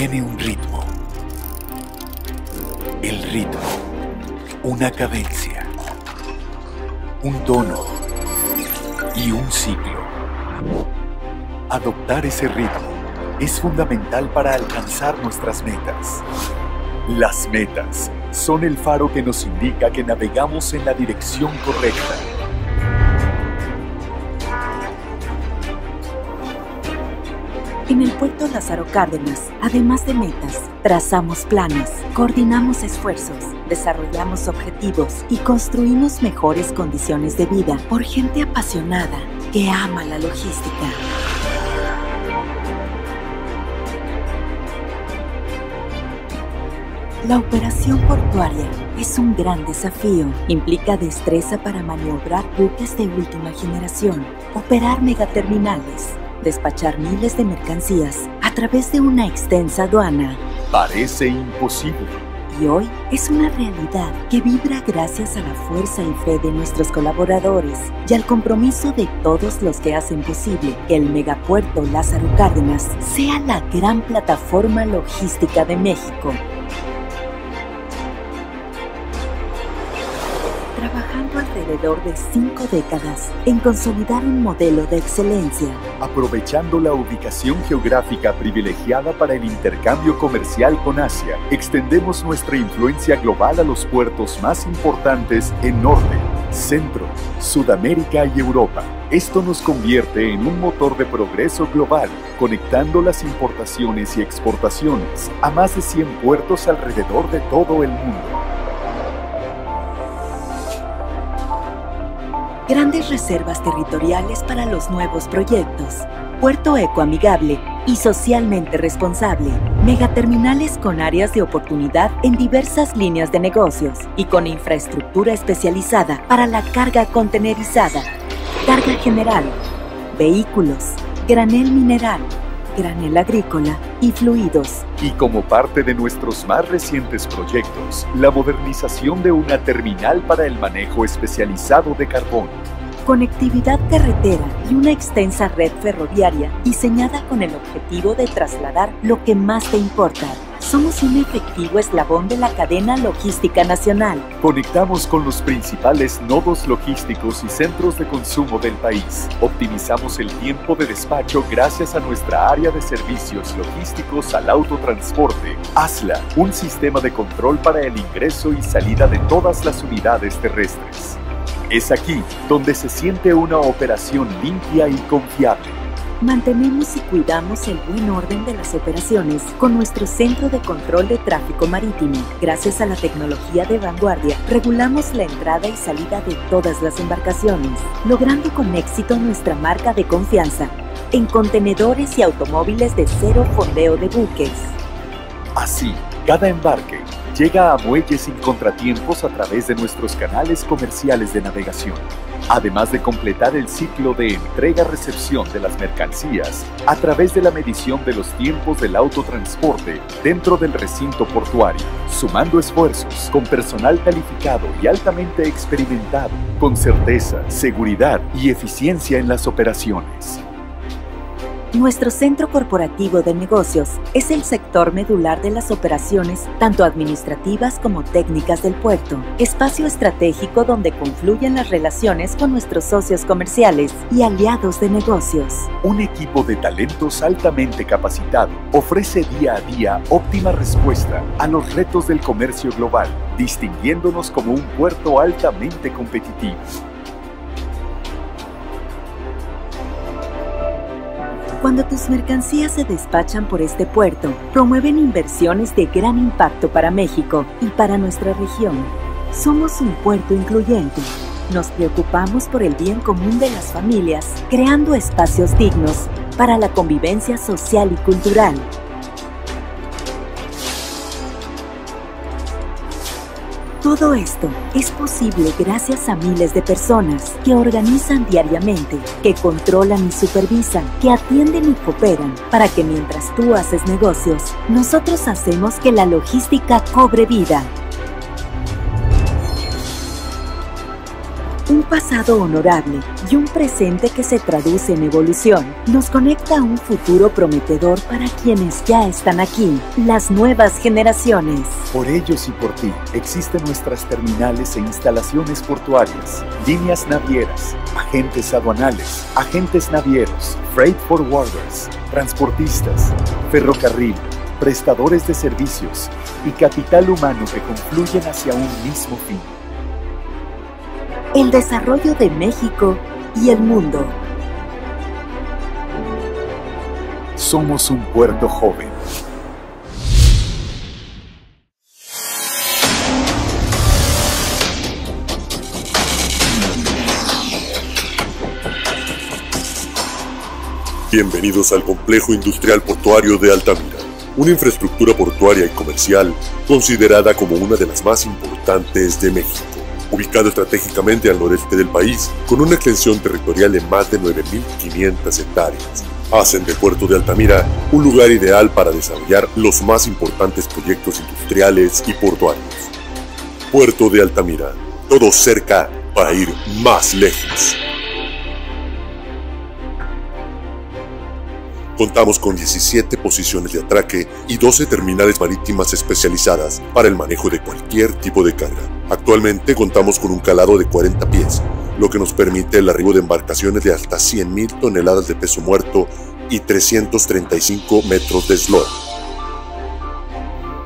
tiene un ritmo. El ritmo, una cadencia, un tono y un ciclo. Adoptar ese ritmo es fundamental para alcanzar nuestras metas. Las metas son el faro que nos indica que navegamos en la dirección correcta. En el puerto Lázaro Cárdenas, además de metas, trazamos planes, coordinamos esfuerzos, desarrollamos objetivos y construimos mejores condiciones de vida por gente apasionada que ama la logística. La operación portuaria es un gran desafío. Implica destreza para maniobrar buques de última generación, operar megaterminales, despachar miles de mercancías a través de una extensa aduana. Parece imposible. Y hoy es una realidad que vibra gracias a la fuerza y fe de nuestros colaboradores y al compromiso de todos los que hacen posible que el megapuerto Lázaro Cárdenas sea la gran plataforma logística de México. Trabajando alrededor de 5 décadas en consolidar un modelo de excelencia, aprovechando la ubicación geográfica privilegiada para el intercambio comercial con Asia, extendemos nuestra influencia global a los puertos más importantes en Norte, Centro, Sudamérica y Europa. Esto nos convierte en un motor de progreso global, conectando las importaciones y exportaciones a más de 100 puertos alrededor de todo el mundo. Grandes reservas territoriales para los nuevos proyectos, puerto ecoamigable y socialmente responsable, megaterminales con áreas de oportunidad en diversas líneas de negocios y con infraestructura especializada para la carga contenerizada, carga general, vehículos, granel mineral, granel agrícola y fluidos. Y como parte de nuestros más recientes proyectos, la modernización de una terminal para el manejo especializado de carbón. Conectividad carretera y una extensa red ferroviaria diseñada con el objetivo de trasladar lo que más te importa. Somos un efectivo eslabón de la cadena logística nacional. Conectamos con los principales nodos logísticos y centros de consumo del país. Optimizamos el tiempo de despacho gracias a nuestra área de servicios logísticos al autotransporte. ASLA, un sistema de control para el ingreso y salida de todas las unidades terrestres. Es aquí donde se siente una operación limpia y confiable. Mantenemos y cuidamos el buen orden de las operaciones con nuestro Centro de Control de Tráfico Marítimo. Gracias a la tecnología de vanguardia, regulamos la entrada y salida de todas las embarcaciones, logrando con éxito nuestra marca de confianza en contenedores y automóviles de cero fondeo de buques. Así, cada embarque llega a muelles sin contratiempos a través de nuestros canales comerciales de navegación, además de completar el ciclo de entrega-recepción de las mercancías a través de la medición de los tiempos del autotransporte dentro del recinto portuario, sumando esfuerzos con personal calificado y altamente experimentado, con certeza, seguridad y eficiencia en las operaciones. Nuestro centro corporativo de negocios es el sector medular de las operaciones, tanto administrativas como técnicas del puerto, espacio estratégico donde confluyen las relaciones con nuestros socios comerciales y aliados de negocios. Un equipo de talentos altamente capacitado ofrece día a día óptima respuesta a los retos del comercio global, distinguiéndonos como un puerto altamente competitivo. Cuando tus mercancías se despachan por este puerto, promueven inversiones de gran impacto para México y para nuestra región. Somos un puerto incluyente. Nos preocupamos por el bien común de las familias, creando espacios dignos para la convivencia social y cultural. Todo esto es posible gracias a miles de personas que organizan diariamente, que controlan y supervisan, que atienden y cooperan, para que mientras tú haces negocios, nosotros hacemos que la logística cobre vida. Un pasado honorable y un presente que se traduce en evolución nos conecta a un futuro prometedor para quienes ya están aquí, las nuevas generaciones. Por ellos y por ti existen nuestras terminales e instalaciones portuarias, líneas navieras, agentes aduanales, agentes navieros, freight forwarders, transportistas, ferrocarril, prestadores de servicios y capital humano que confluyen hacia un mismo fin. El desarrollo de México y el mundo. Somos un puerto joven. Bienvenidos al complejo industrial portuario de Altamira, una infraestructura portuaria y comercial considerada como una de las más importantes de México. Ubicado estratégicamente al noreste del país, con una extensión territorial de más de 9.500 hectáreas, hacen del puerto de Altamira un lugar ideal para desarrollar los más importantes proyectos industriales y portuarios. Puerto de Altamira, todo cerca para ir más lejos. Contamos con 17 posiciones de atraque y 12 terminales marítimas especializadas para el manejo de cualquier tipo de carga. Actualmente contamos con un calado de 40 pies, lo que nos permite el arribo de embarcaciones de hasta 100.000 toneladas de peso muerto y 335 metros de eslora.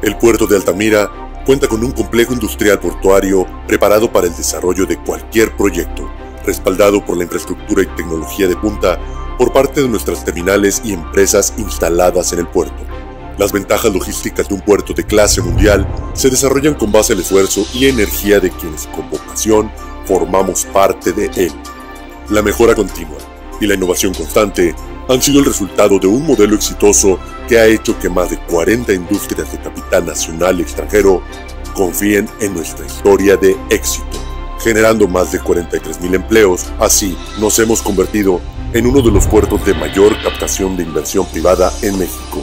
El puerto de Altamira cuenta con un complejo industrial portuario preparado para el desarrollo de cualquier proyecto, respaldado por la infraestructura y tecnología de punta por parte de nuestras terminales y empresas instaladas en el puerto. Las ventajas logísticas de un puerto de clase mundial se desarrollan con base al esfuerzo y energía de quienes con vocación formamos parte de él. La mejora continua y la innovación constante han sido el resultado de un modelo exitoso que ha hecho que más de 40 industrias de capital nacional y extranjero confíen en nuestra historia de éxito, generando más de 43.000 empleos. Así, nos hemos convertido en uno de los puertos de mayor captación de inversión privada en México.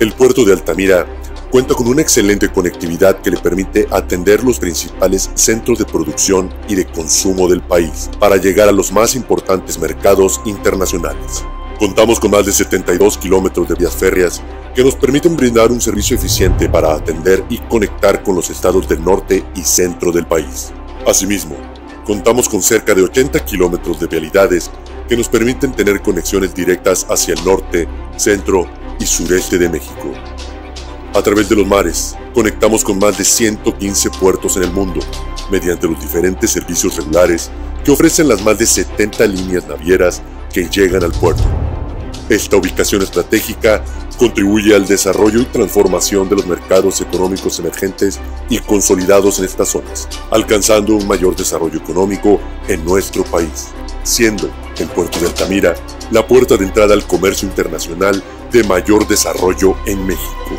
El puerto de Altamira cuenta con una excelente conectividad que le permite atender los principales centros de producción y de consumo del país para llegar a los más importantes mercados internacionales. Contamos con más de 72 kilómetros de vías férreas que nos permiten brindar un servicio eficiente para atender y conectar con los estados del norte y centro del país. Asimismo, contamos con cerca de 80 kilómetros de vialidades que nos permiten tener conexiones directas hacia el norte, centro y sureste de México. A través de los mares, conectamos con más de 115 puertos en el mundo, mediante los diferentes servicios regulares que ofrecen las más de 70 líneas navieras que llegan al puerto. Esta ubicación estratégica contribuye al desarrollo y transformación de los mercados económicos emergentes y consolidados en estas zonas, alcanzando un mayor desarrollo económico en nuestro país, siendo el puerto de Altamira la puerta de entrada al comercio internacional de mayor desarrollo en México.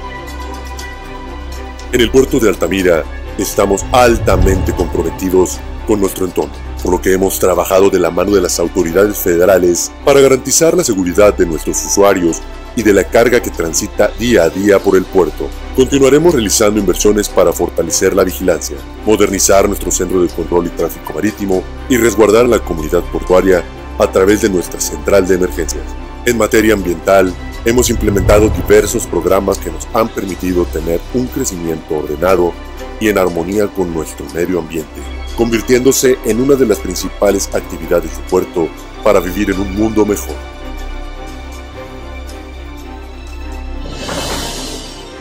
En el puerto de Altamira estamos altamente comprometidos con nuestro entorno, por lo que hemos trabajado de la mano de las autoridades federales para garantizar la seguridad de nuestros usuarios y de la carga que transita día a día por el puerto. Continuaremos realizando inversiones para fortalecer la vigilancia, modernizar nuestro centro de control y tráfico marítimo y resguardar a la comunidad portuaria a través de nuestra central de emergencias. En materia ambiental, hemos implementado diversos programas que nos han permitido tener un crecimiento ordenado y en armonía con nuestro medio ambiente, convirtiéndose en una de las principales actividades del puerto para vivir en un mundo mejor.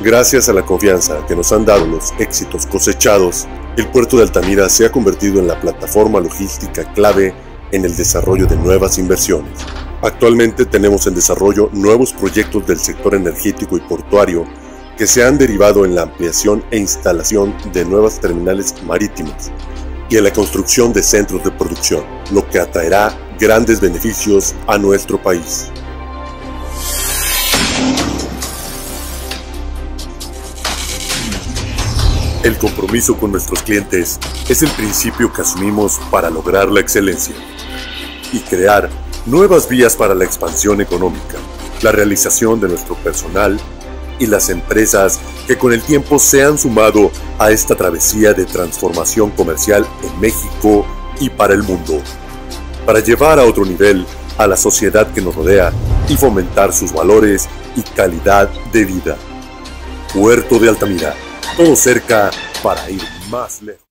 Gracias a la confianza que nos han dado los éxitos cosechados, el puerto de Altamira se ha convertido en la plataforma logística clave en el desarrollo de nuevas inversiones. Actualmente tenemos en desarrollo nuevos proyectos del sector energético y portuario que se han derivado en la ampliación e instalación de nuevas terminales marítimas y en la construcción de centros de producción, lo que atraerá grandes beneficios a nuestro país. El compromiso con nuestros clientes es el principio que asumimos para lograr la excelencia y crear nuevas vías para la expansión económica, la realización de nuestro personal y las empresas que con el tiempo se han sumado a esta travesía de transformación comercial en México y para el mundo, para llevar a otro nivel a la sociedad que nos rodea y fomentar sus valores y calidad de vida. Puerto de Altamira, todo cerca para ir más lejos.